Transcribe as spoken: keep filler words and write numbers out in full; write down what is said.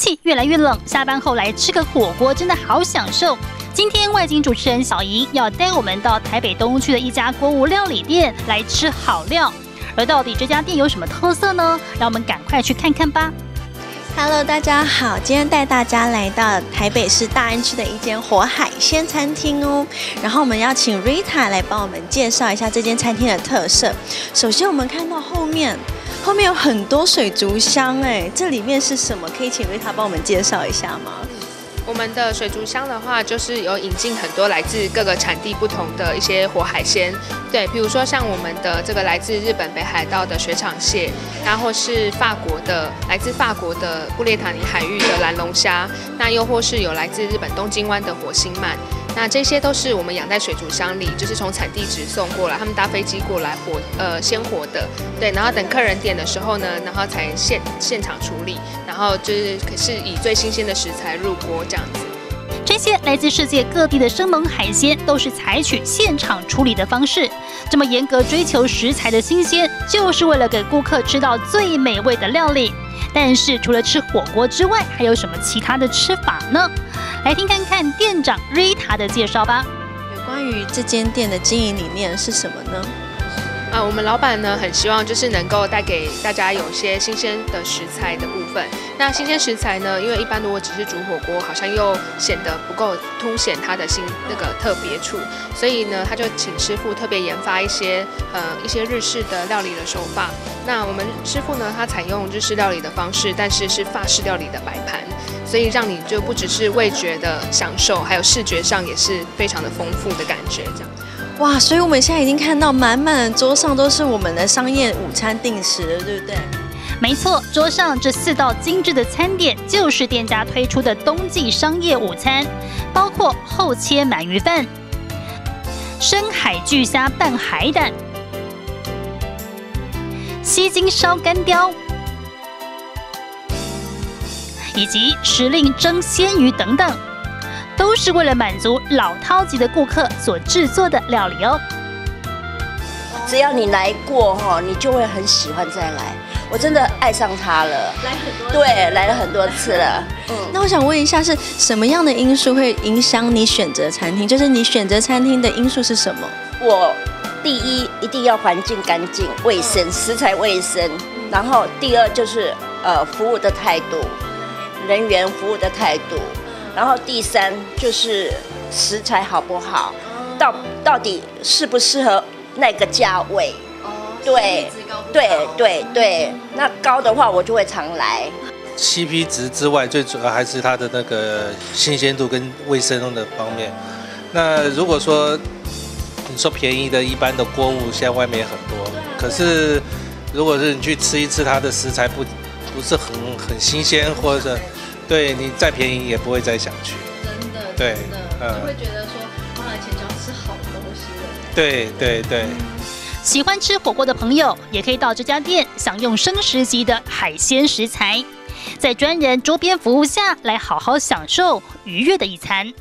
气越来越冷，下班后来吃个火锅真的好享受。今天外景主持人小莹要带我们到台北东区的一家锅物料理店来吃好料，而到底这家店有什么特色呢？让我们赶快去看看吧。 Hello， 大家好，今天带大家来到台北市大安区的一间活海鲜餐厅哦。然后我们要请 Rita 来帮我们介绍一下这间餐厅的特色。首先，我们看到后面，后面有很多水族箱，哎，这里面是什么？可以请 Rita 帮我们介绍一下吗？ 我们的水族箱的话，就是有引进很多来自各个产地不同的一些活海鲜，对，比如说像我们的这个来自日本北海道的雪场蟹，然后是法国的来自法国的布列塔尼海域的蓝龙虾，那又或是有来自日本东京湾的活星鳗，那这些都是我们养在水族箱里，就是从产地直送过来，他们搭飞机过来活呃鲜活的，对，然后等客人点的时候呢，然后才现现场处理，然后就是可是以最新鲜的食材入锅这样。 这些来自世界各地的生猛海鲜都是采取现场处理的方式，这么严格追求食材的新鲜，就是为了给顾客吃到最美味的料理。但是除了吃火锅之外，还有什么其他的吃法呢？来听看看店长 Rita 的介绍吧。有关于这间店的经营理念是什么呢？ 啊，我们老板呢很希望就是能够带给大家有些新鲜的食材的部分。那新鲜食材呢，因为一般如果只是煮火锅，好像又显得不够凸显它的新那个特别处，所以呢，他就请师傅特别研发一些呃一些日式的料理的手法。那我们师傅呢，他采用日式料理的方式，但是是法式料理的摆盘，所以让你就不只是味觉的享受，还有视觉上也是非常的丰富的感觉，这样。 哇，所以我们现在已经看到满满的桌上都是我们的商业午餐定食了，对不对？没错，桌上这四道精致的餐点就是店家推出的冬季商业午餐，包括厚切鳗鱼饭、深海巨虾拌海胆、西京烧干鲷，以及时令蒸鲜鱼等等。 都是为了满足老饕级的顾客所制作的料理哦。只要你来过哈，你就会很喜欢再来。我真的爱上它了，来很多次，对，来了很多次了。嗯，那我想问一下，是什么样的因素会影响你选择餐厅？就是你选择餐厅的因素是什么？我第一一定要环境干净、卫生、食材卫生，然后第二就是呃服务的态度，人员服务的态度。 然后第三就是食材好不好，到到底适不适合那个价位？哦，对对对对，那高的话我就会常来。C P 值之外，最主要还是它的那个新鲜度跟卫生的方面。那如果说你说便宜的，一般的锅物现在外面很多，可是如果是你去吃一次它的食材不不是很很新鲜，或者。 对你再便宜也不会再想去，真的，对，嗯，就会觉得说花了钱就要吃好东西了。对对对，喜欢吃火锅的朋友也可以到这家店享用生食级的海鲜食材，在专人桌边服务下来好好享受愉悦的一餐。